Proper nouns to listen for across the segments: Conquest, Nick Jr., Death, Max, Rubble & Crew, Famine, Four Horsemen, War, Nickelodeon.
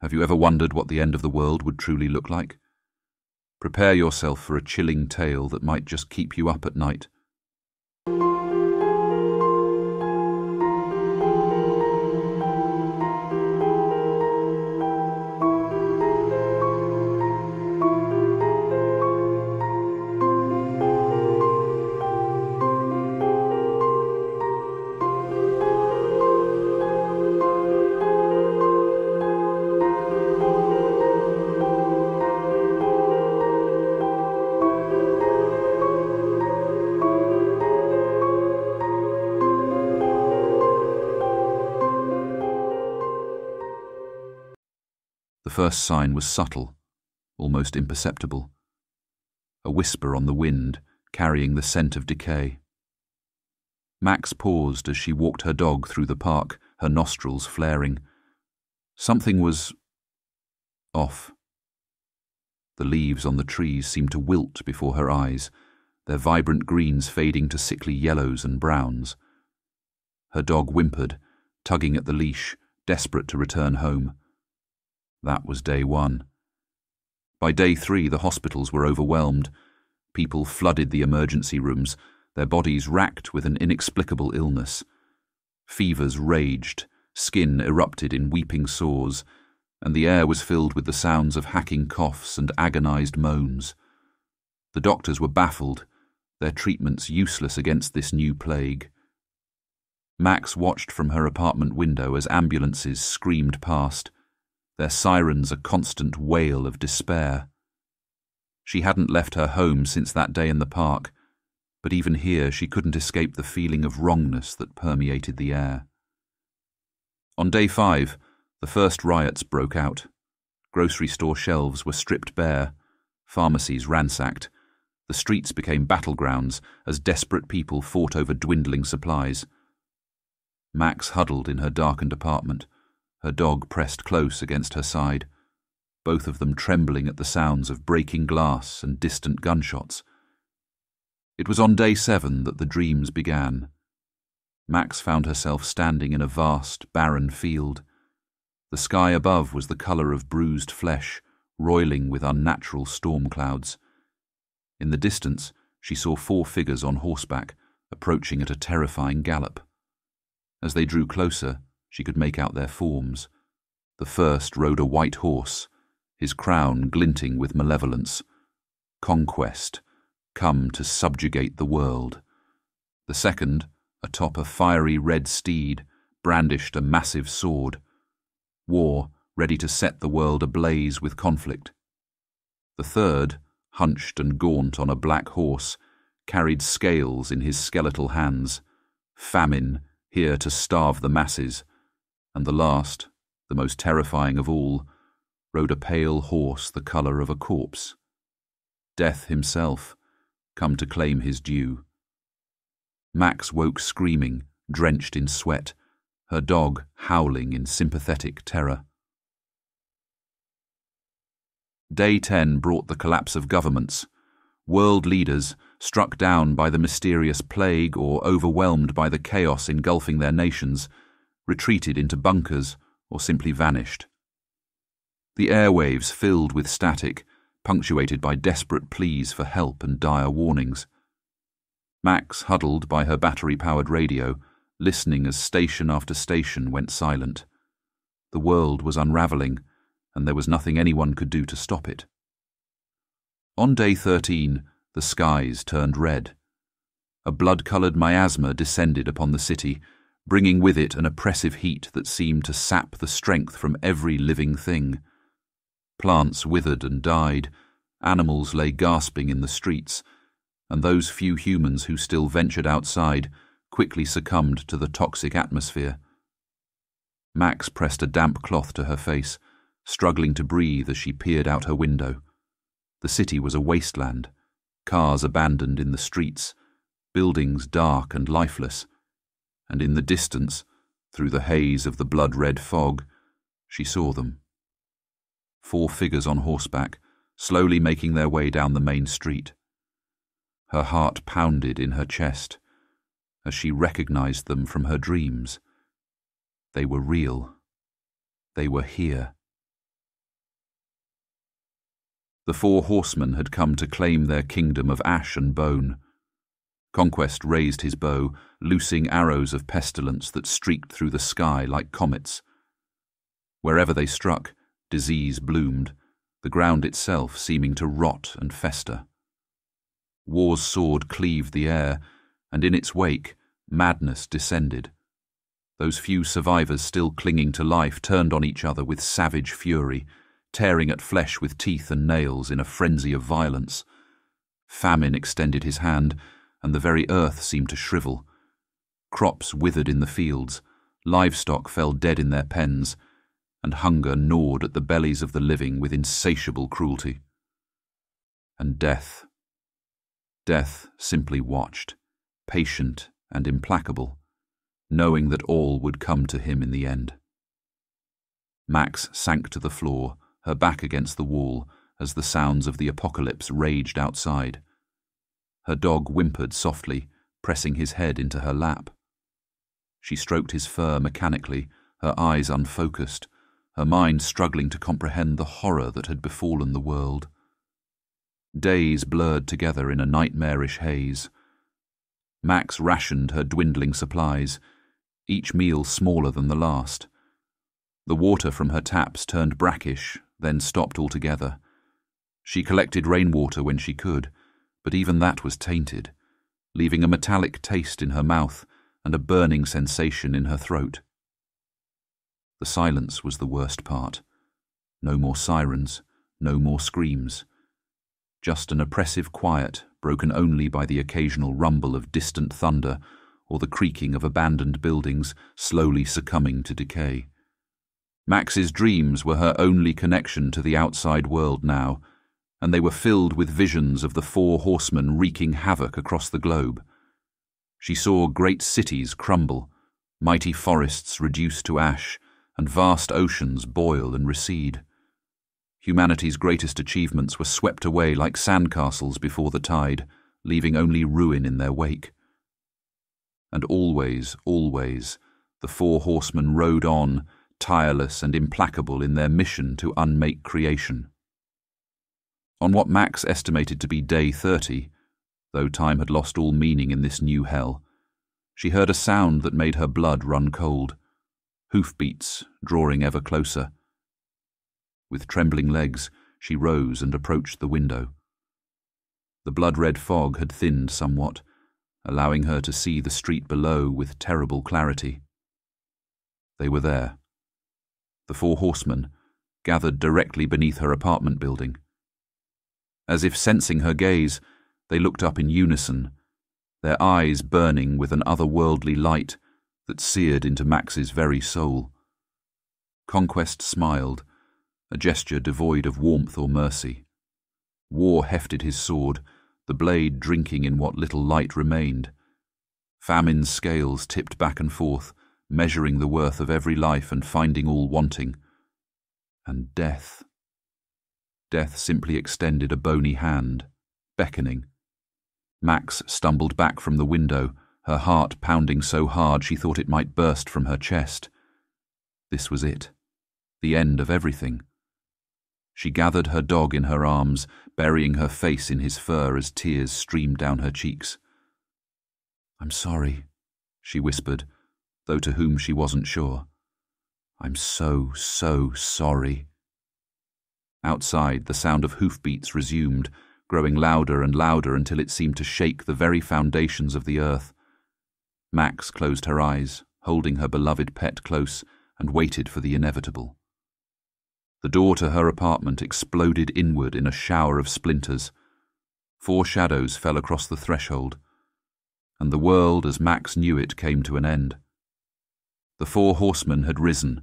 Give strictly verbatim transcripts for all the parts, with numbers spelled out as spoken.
Have you ever wondered what the end of the world would truly look like? Prepare yourself for a chilling tale that might just keep you up at night. The first sign was subtle, almost imperceptible. A whisper on the wind, carrying the scent of decay. Max paused as she walked her dog through the park, her nostrils flaring. Something was off. The leaves on the trees seemed to wilt before her eyes, their vibrant greens fading to sickly yellows and browns. Her dog whimpered, tugging at the leash, desperate to return home. That was day one. By day three, the hospitals were overwhelmed. People flooded the emergency rooms, their bodies racked with an inexplicable illness. Fevers raged, skin erupted in weeping sores, and the air was filled with the sounds of hacking coughs and agonized moans. The doctors were baffled, their treatments useless against this new plague. Max watched from her apartment window as ambulances screamed past, their sirens a constant wail of despair. She hadn't left her home since that day in the park, but even here she couldn't escape the feeling of wrongness that permeated the air. On day five, the first riots broke out. Grocery store shelves were stripped bare, pharmacies ransacked. The streets became battlegrounds as desperate people fought over dwindling supplies. Max huddled in her darkened apartment, her dog pressed close against her side, both of them trembling at the sounds of breaking glass and distant gunshots. It was on day seven that the dreams began. Max found herself standing in a vast, barren field. The sky above was the colour of bruised flesh, roiling with unnatural storm clouds. In the distance, she saw four figures on horseback, approaching at a terrifying gallop. As they drew closer, she could make out their forms. The first rode a white horse, his crown glinting with malevolence. Conquest, come to subjugate the world. The second, atop a fiery red steed, brandished a massive sword. War, ready to set the world ablaze with conflict. The third, hunched and gaunt on a black horse, carried scales in his skeletal hands. Famine, here to starve the masses. And the last, the most terrifying of all, rode a pale horse the colour of a corpse. Death himself, come to claim his due. Max woke screaming, drenched in sweat, her dog howling in sympathetic terror. Day ten brought the collapse of governments. World leaders, struck down by the mysterious plague or overwhelmed by the chaos engulfing their nations, retreated into bunkers, or simply vanished. The airwaves filled with static, punctuated by desperate pleas for help and dire warnings. Max huddled by her battery-powered radio, listening as station after station went silent. The world was unravelling, and there was nothing anyone could do to stop it. On day thirteen, the skies turned red. A blood-coloured miasma descended upon the city, bringing with it an oppressive heat that seemed to sap the strength from every living thing. Plants withered and died, animals lay gasping in the streets, and those few humans who still ventured outside quickly succumbed to the toxic atmosphere. Max pressed a damp cloth to her face, struggling to breathe as she peered out her window. The city was a wasteland, cars abandoned in the streets, buildings dark and lifeless, and in the distance, through the haze of the blood-red fog, she saw them. Four figures on horseback, slowly making their way down the main street. Her heart pounded in her chest as she recognized them from her dreams. They were real. They were here, The Four Horsemen had come to claim their kingdom of ash and bone. Conquest raised his bow, loosing arrows of pestilence that streaked through the sky like comets. Wherever they struck, disease bloomed, the ground itself seeming to rot and fester. War's sword cleaved the air, and in its wake, madness descended. Those few survivors still clinging to life turned on each other with savage fury, tearing at flesh with teeth and nails in a frenzy of violence. Famine extended his hand, and the very earth seemed to shrivel. Crops withered in the fields, livestock fell dead in their pens, and hunger gnawed at the bellies of the living with insatiable cruelty. And death. Death simply watched, patient and implacable, knowing that all would come to him in the end. Max sank to the floor, her back against the wall, as the sounds of the apocalypse raged outside. Her dog whimpered softly, pressing his head into her lap. She stroked his fur mechanically, her eyes unfocused, her mind struggling to comprehend the horror that had befallen the world. Days blurred together in a nightmarish haze. Max rationed her dwindling supplies, each meal smaller than the last. The water from her taps turned brackish, then stopped altogether. She collected rainwater when she could, but even that was tainted, leaving a metallic taste in her mouth and a burning sensation in her throat. The silence was the worst part. No more sirens, no more screams. Just an oppressive quiet, broken only by the occasional rumble of distant thunder or the creaking of abandoned buildings slowly succumbing to decay. Max's dreams were her only connection to the outside world now, and they were filled with visions of the Four Horsemen wreaking havoc across the globe. She saw great cities crumble, mighty forests reduced to ash, and vast oceans boil and recede. Humanity's greatest achievements were swept away like sandcastles before the tide, leaving only ruin in their wake. And always, always, the Four Horsemen rode on, tireless and implacable in their mission to unmake creation. On what Max estimated to be day thirty, though time had lost all meaning in this new hell, she heard a sound that made her blood run cold, hoofbeats drawing ever closer. With trembling legs, she rose and approached the window. The blood-red fog had thinned somewhat, allowing her to see the street below with terrible clarity. They were there. The Four Horsemen, gathered directly beneath her apartment building. As if sensing her gaze, they looked up in unison, their eyes burning with an otherworldly light that seared into Max's very soul. Conquest smiled, a gesture devoid of warmth or mercy. War hefted his sword, the blade drinking in what little light remained. Famine's scales tipped back and forth, measuring the worth of every life and finding all wanting. And death. Death simply extended a bony hand, beckoning. Max stumbled back from the window, her heart pounding so hard she thought it might burst from her chest. This was it, the end of everything. She gathered her dog in her arms, burying her face in his fur as tears streamed down her cheeks. "I'm sorry," she whispered, though to whom she wasn't sure. "I'm so, so sorry." Outside, the sound of hoofbeats resumed, growing louder and louder until it seemed to shake the very foundations of the earth. Max closed her eyes, holding her beloved pet close, and waited for the inevitable. The door to her apartment exploded inward in a shower of splinters. Four shadows fell across the threshold, and the world as Max knew it came to an end. The Four Horsemen had risen,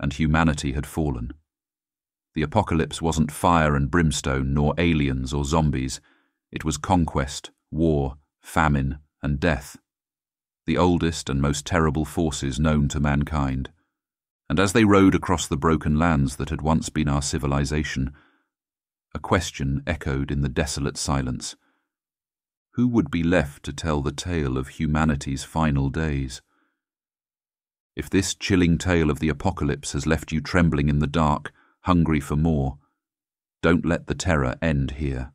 and humanity had fallen. The apocalypse wasn't fire and brimstone, nor aliens or zombies. It was conquest, war, famine, and death, the oldest and most terrible forces known to mankind. And as they rode across the broken lands that had once been our civilization, a question echoed in the desolate silence. Who would be left to tell the tale of humanity's final days? If this chilling tale of the apocalypse has left you trembling in the dark, hungry for more, Don't let the terror end here.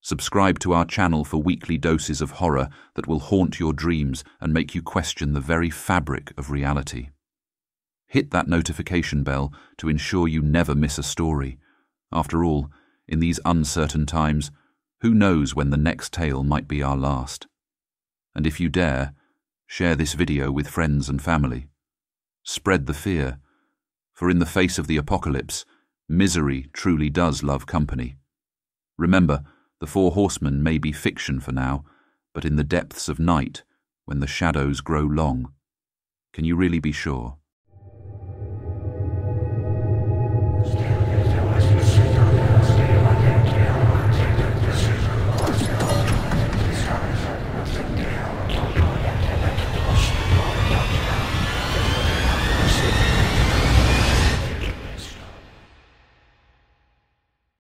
Subscribe to our channel for weekly doses of horror that will haunt your dreams and make you question the very fabric of reality. Hit that notification bell to ensure you never miss a story. After all, in these uncertain times, who knows when the next tale might be our last? And if you dare, share this video with friends and family. Spread the fear, for in the face of the apocalypse, misery truly does love company. Remember, the Four Horsemen may be fiction for now, but in the depths of night, when the shadows grow long, can you really be sure?